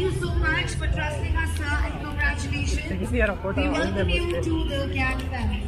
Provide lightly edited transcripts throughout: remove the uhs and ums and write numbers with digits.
you so much for trusting us, sir, and congratulations. We welcome you to the CAT family.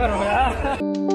Pero ya.